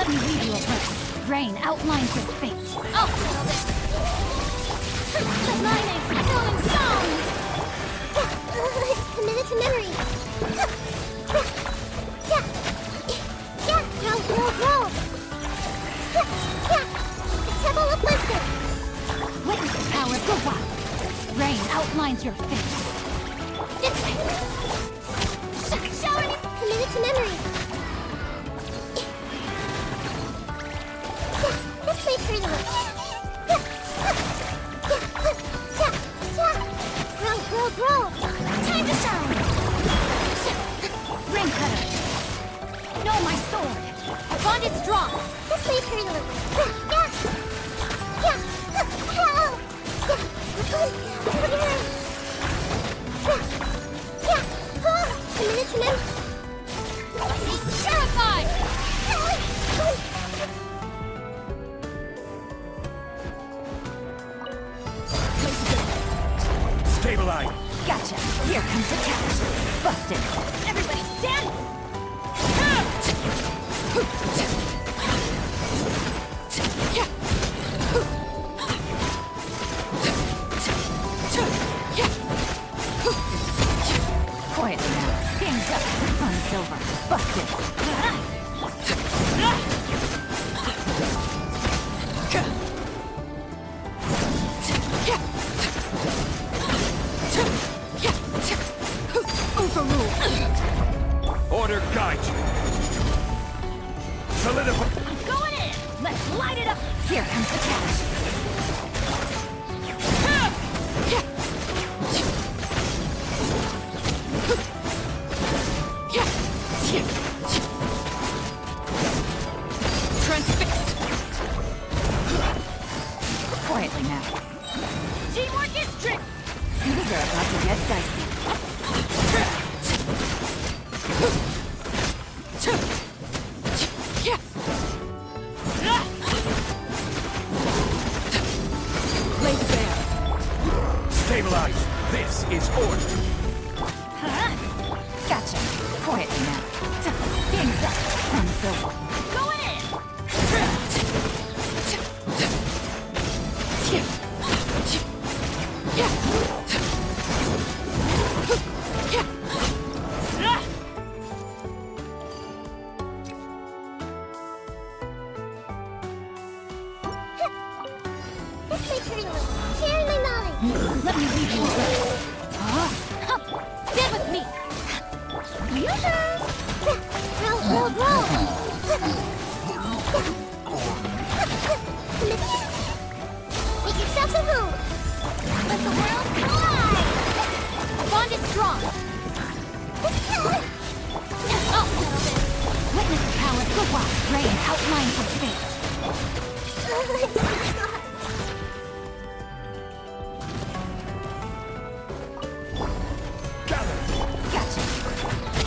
Let me read you a verse. Rain outlines your fate. I'll settle this. Let my name go in song. It's committed to memory. Roll. The Temple of Wisdom. Witness the power of the wild. Rain outlines your fate. This way. Showering it. Committed to memory. Grow! Time to shine! Ring cutter! Know my sword! A bond is strong! This way, Perilu! A minute to live! Terrified! Stabilize! Gotcha! Here comes the catch! Busted! Everybody stand! Quiet now! Hands up! On silver! Busted! Order guide you. Solidify. I'm going in. Let's light it up. Here comes the catch. Transfixed. Quietly now. Teamwork is trick. Things are about to get dicey. Stabilize. This is order. Huh? Gotcha. Quiet now. Things up. I'm silver. Going in. Sharing my knowledge. Let me read you a verse. Stand with me. Roll. Make yourselves a move. Let the world collide. A bond is strong. Witness the power of the wild. Rain outlines your fate.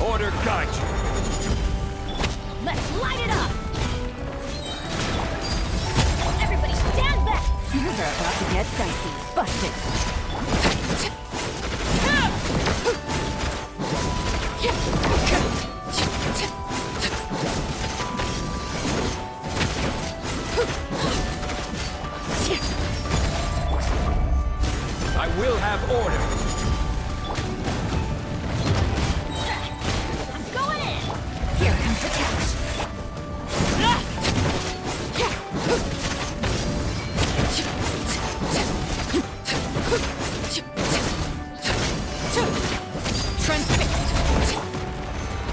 Order guide you. Let's light it up! Everybody stand back! You're about to get dicey. Busted! I will have order!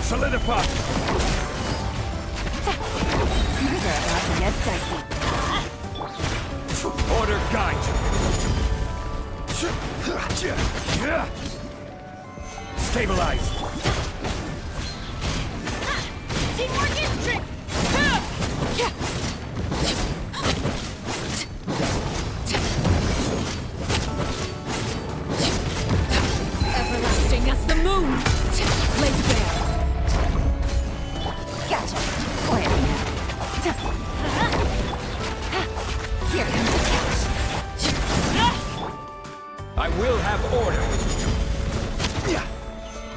Solidify! Order guide! Stabilize! Teamwork is trick! Everlasting as the moon! Laid bare! Gotcha! Quiet now. Here comes the catch. I will have order.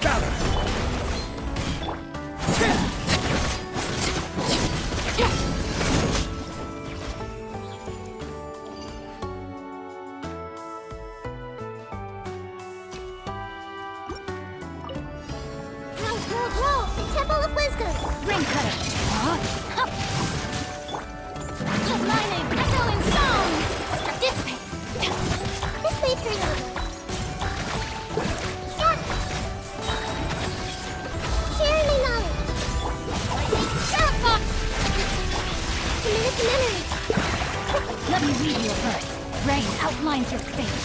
Gather! Spring cutter. Huh? My name, echo in stone. Dissipate. This way, Torino. Stop. Sharing on. Stop. Memory. Let me read you a verse. Rain outlines your face.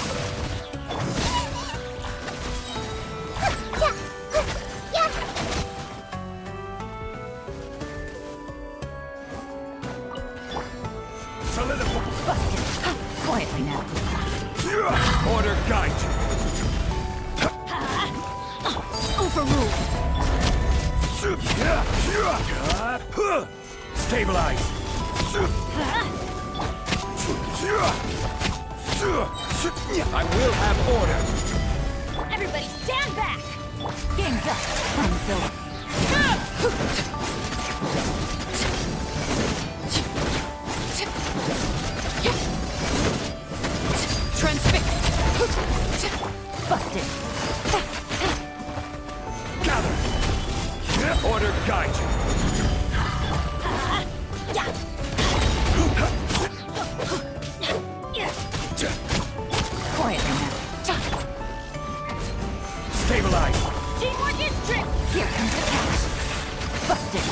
Quietly now. Order guide you. Overruled. Stabilize. I will have order. Everybody stand back. Game's up. Time's over. Transfixed! Busted! Gather! Order guide you! Quietly now. Stabilize! Teamwork is tripped! Here comes the catch! Busted!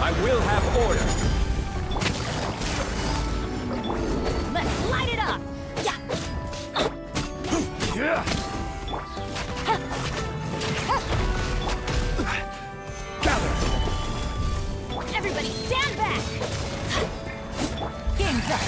I will have order. Let's light it up. Yeah. Gather. Everybody stand back. Game's up.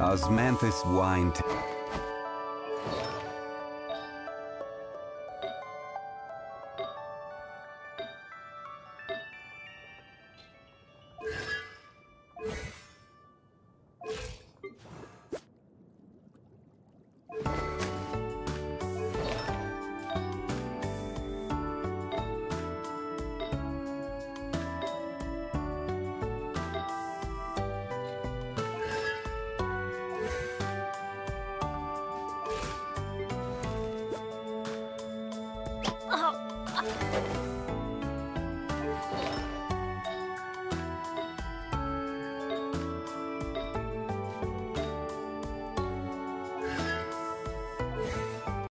Osmanthus wine.